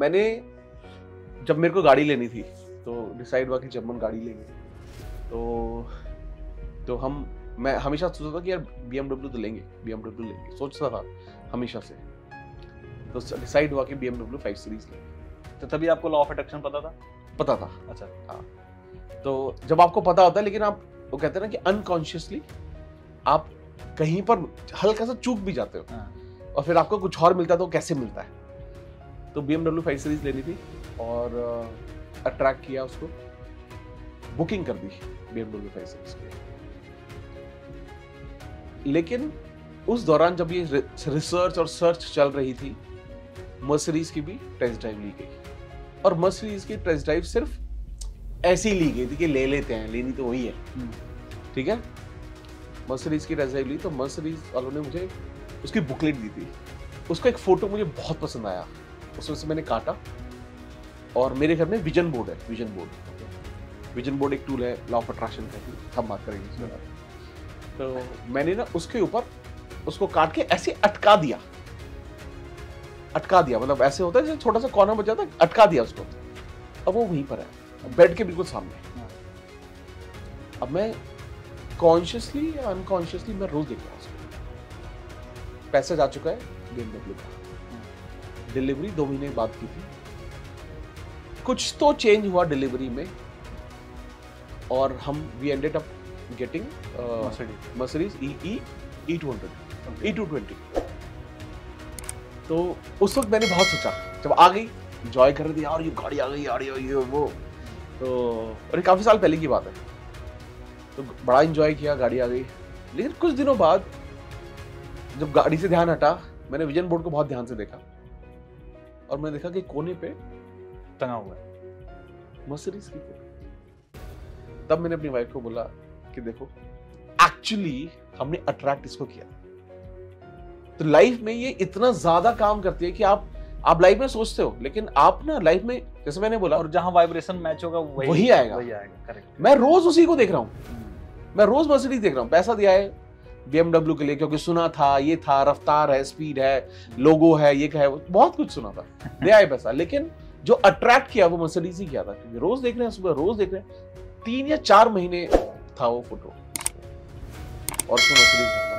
मैंने जब मेरे को गाड़ी लेनी थी तो डिसाइड हुआ कि जब हम गाड़ी लेंगे तो हम मैं हमेशा सोचता था कि यार BMW तो लेंगे, BMW लेंगे, सोचता था हमेशा से। तो डिसाइड हुआ कि BMW 5 सीरीज लेंगे। तो तभी आपको लॉ ऑफ अट्रैक्शन पता था? पता था। अच्छा, हाँ। तो जब आपको पता होता है, लेकिन आप वो कहते हैं ना कि अनकॉन्शियसली आप कहीं पर हल्का सा चूक भी जाते हो, हाँ। और फिर आपको कुछ और मिलता है तो कैसे मिलता है। तो BMW 5 सीरीज लेनी थी और अट्रैक्ट किया उसको, बुकिंग कर दी BMW 5 सीरीज की। लेकिन उस दौरान जब ये रिसर्च और सर्च चल रही थी, मर्सिडीज की भी टेस्ट ड्राइव ली गई। और मर्सिडीज की टेस्ट ड्राइव सिर्फ ऐसी ली गई थी कि ले लेते हैं, लेनी तो वही है, ठीक है। मर्सिडीज की टेस्ट ड्राइव ली तो मर्सिडीज वालों ने मुझे उसकी बुकलेट दी थी। उसका एक फोटो मुझे बहुत पसंद आया, उसमें से मैंने काटा। और मेरे घर में विजन बोर्ड है, विजन बोर्ड, विजन बोर्ड एक टूल है लॉ ऑफ अट्रैक्शन का, हम बात करेंगे। तो मैंने ना उसके ऊपर उसको काट के ऐसे अटका दिया, मतलब ऐसे होता है जैसे छोटा सा कॉर्नर बच जाता है, अटका दिया उसको। अब वो वहीं पर है, बेड के बिल्कुल सामने। अब मैं कॉन्शियसली या अनकॉन्शियसली मैं रोज देख रहा हूँ उसको। पैसा जा चुका है BMW का, डिलीवरी 2 महीने बाद की थी। कुछ तो चेंज हुआ डिलीवरी में और हम we ended up getting Mercedes E220। तो उस वक्त मैंने बहुत सोचा, जब आ गई enjoy कर रही थी, यार ये गाड़ी आ गई यार, ये वो, तो और ये काफ़ी साल पहले की बात है। तो बड़ा enjoy किया, गाड़ी आ गई। लेकिन कुछ दिनों बाद जब गाड़ी से ध्यान हटा, मैंने विजन बोर्ड को बहुत ध्यान से देखा और मैंने देखा कि कोने पे टंगा हुआ है Mercedes की फोटो। तब मैंने अपनी वाइफ को बोला कि देखो एक्चुअली हमने अट्रैक्ट इसको किया। तो लाइफ में ये इतना ज्यादा काम करती है कि आप लाइफ में सोचते हो, लेकिन आप ना लाइफ में, जैसे मैंने बोला, और जहां वाइब्रेशन मैच होगा वही आएगा, वही आएगा। करेक्ट। मैं रोज उसी को देख रहा हूँ, मैं रोज मर्सिडीज देख रहा हूँ। पैसा दिया है BMW के लिए क्योंकि सुना था, ये था, रफ्तार है, स्पीड है, लोगो है, ये क्या है, बहुत कुछ सुना था, दिया है पैसा। लेकिन जो अट्रैक्ट किया वो मर्सिडीज ही किया था, क्योंकि रोज देख रहे हैं, सुबह रोज देख रहे हैं। 3 या 4 महीने था वो फोटो और उसमें मर्सिडीज